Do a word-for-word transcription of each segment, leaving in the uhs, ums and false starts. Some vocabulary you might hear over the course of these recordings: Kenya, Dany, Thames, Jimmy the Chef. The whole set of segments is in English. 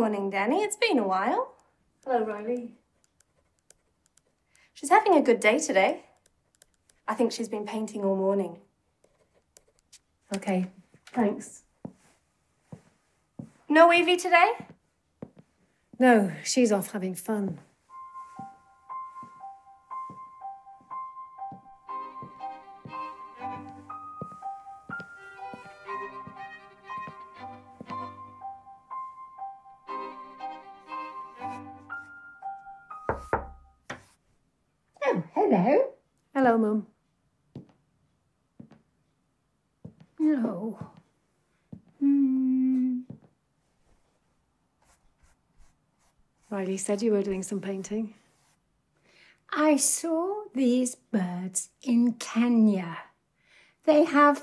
morning, Danny. It's been a while. Hello, Riley. She's having a good day today. I think she's been painting all morning. Okay, thanks. No Evie today? No, she's off having fun. Oh, hello. Hello, Mum. No. Hmm. Riley said you were doing some painting. I saw these birds in Kenya. They have...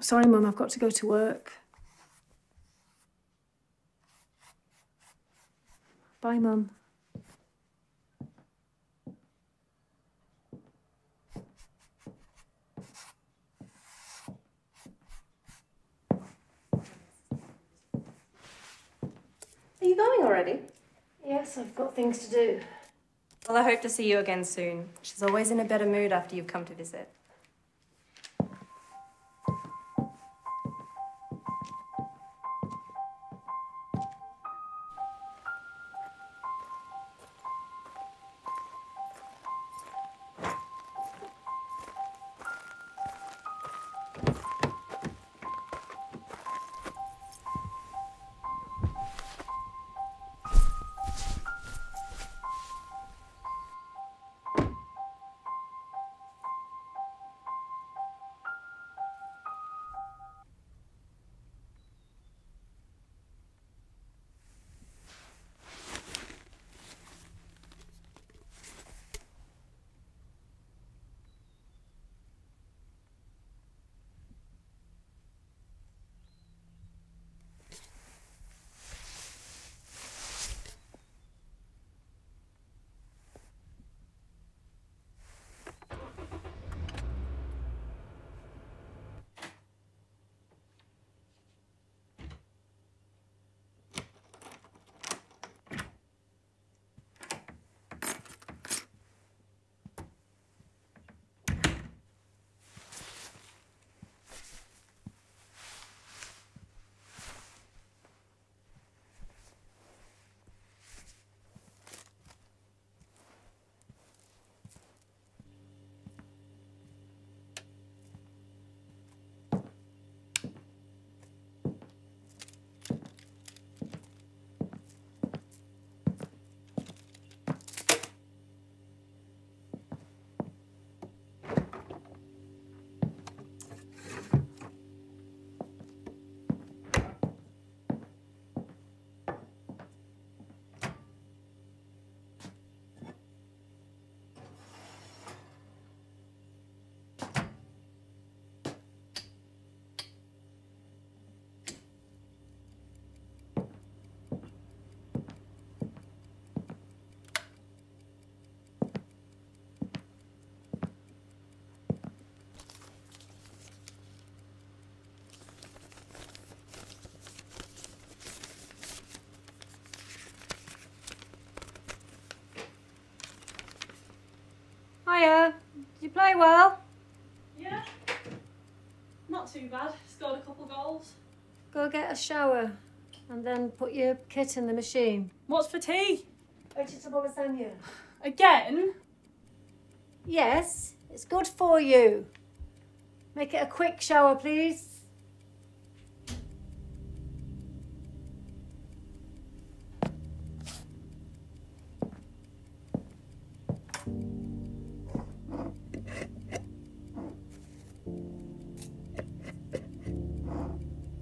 Sorry, Mum, I've got to go to work. Bye, Mum. Are you going already? Yes, I've got things to do. Well, I hope to see you again soon. She's always in a better mood after you've come to visit. Did you play well? Yeah, not too bad. Scored a couple goals. Go get a shower and then put your kit in the machine. What's for tea? Vegetable lasagna. Again? Yes, it's good for you. Make it a quick shower, please.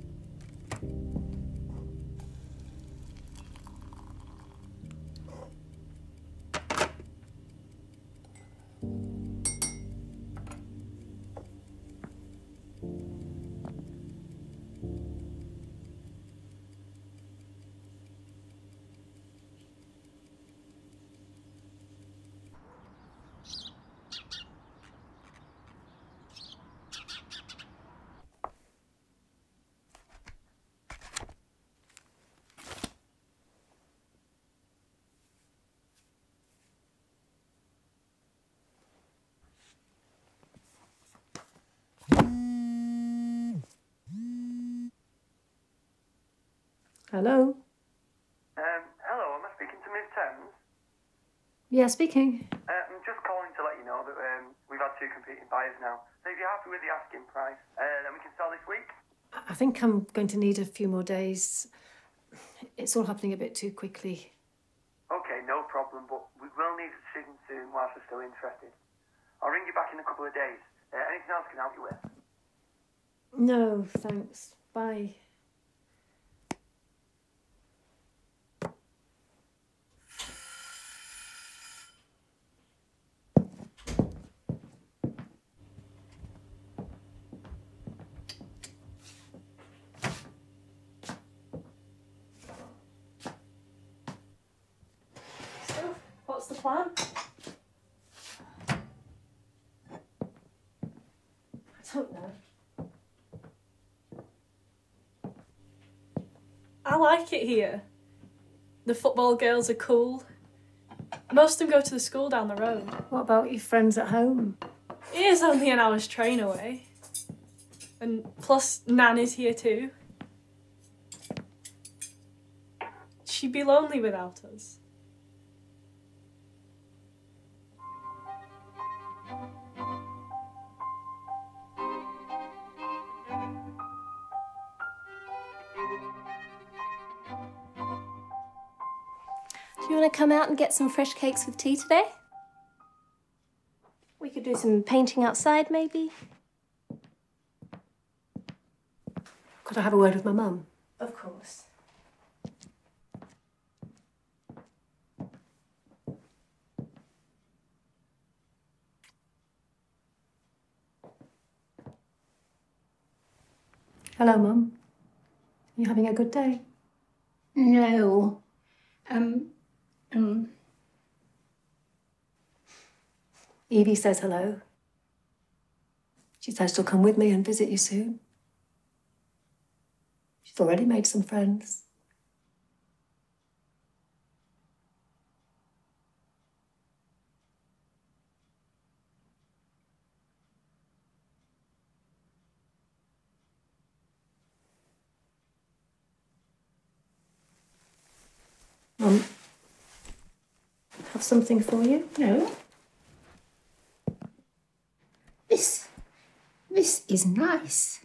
Thank you. Hello? Um, hello, am I speaking to Miss Thames? Yeah, speaking. Uh, I'm just calling to let you know that um, we've had two competing buyers now. So if you're happy with the asking price, uh, then we can sell this week. I think I'm going to need a few more days. It's all happening a bit too quickly. OK, no problem, but we will need a decision soon whilst we're still interested. I'll ring you back in a couple of days. Uh, anything else I can help you with? No, thanks. Bye. So, what's the plan? I don't know. I like it here. The football girls are cool. Most of them go to the school down the road. What about your friends at home? It is only an hour's train away. And plus, Nan is here too. She'd be lonely without us. Do you want to come out and get some fresh cakes with tea today? We could do some painting outside, maybe. Could I have a word with my mum? Of course. Hello, Mum. Are you having a good day? No. Um... Mm. Evie says hello. She says she'll come with me and visit you soon. She's already made some friends. Mum. Have something for you? No. This... this is nice.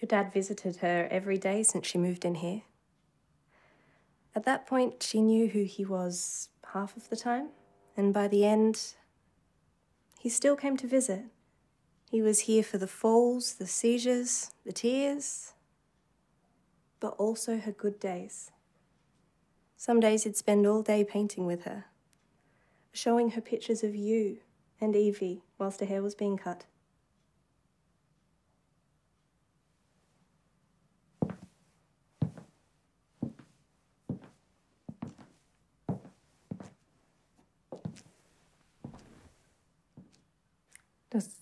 Your dad visited her every day since she moved in here. At that point, she knew who he was half of the time, and by the end, he still came to visit. He was here for the falls, the seizures, the tears, but also her good days. Some days he'd spend all day painting with her, showing her pictures of you and Evie whilst her hair was being cut. Does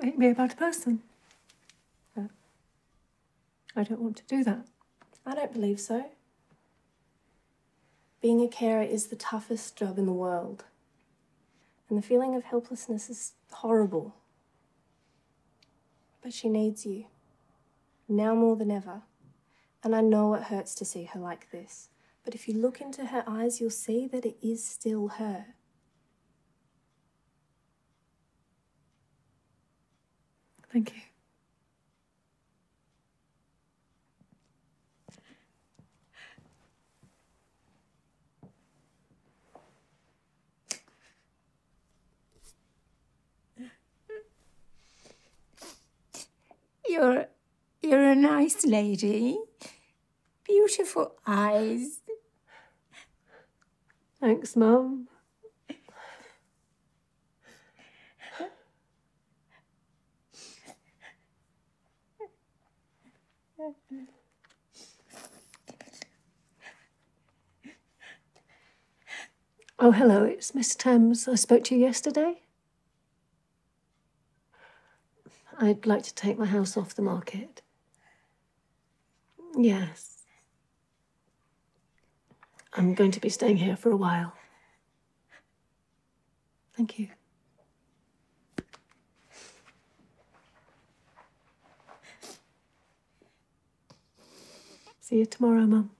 make me a bad person? No. I don't want to do that. I don't believe so. Being a carer is the toughest job in the world. And the feeling of helplessness is horrible. But she needs you. Now more than ever. And I know it hurts to see her like this. But if you look into her eyes, you'll see that it is still her. Thank you. You're, you're a nice lady. Beautiful eyes. Thanks, Mum. Oh, hello, it's Miss Thames. I spoke to you yesterday. I'd like to take my house off the market. Yes. I'm going to be staying here for a while. Thank you. See you tomorrow, Mum.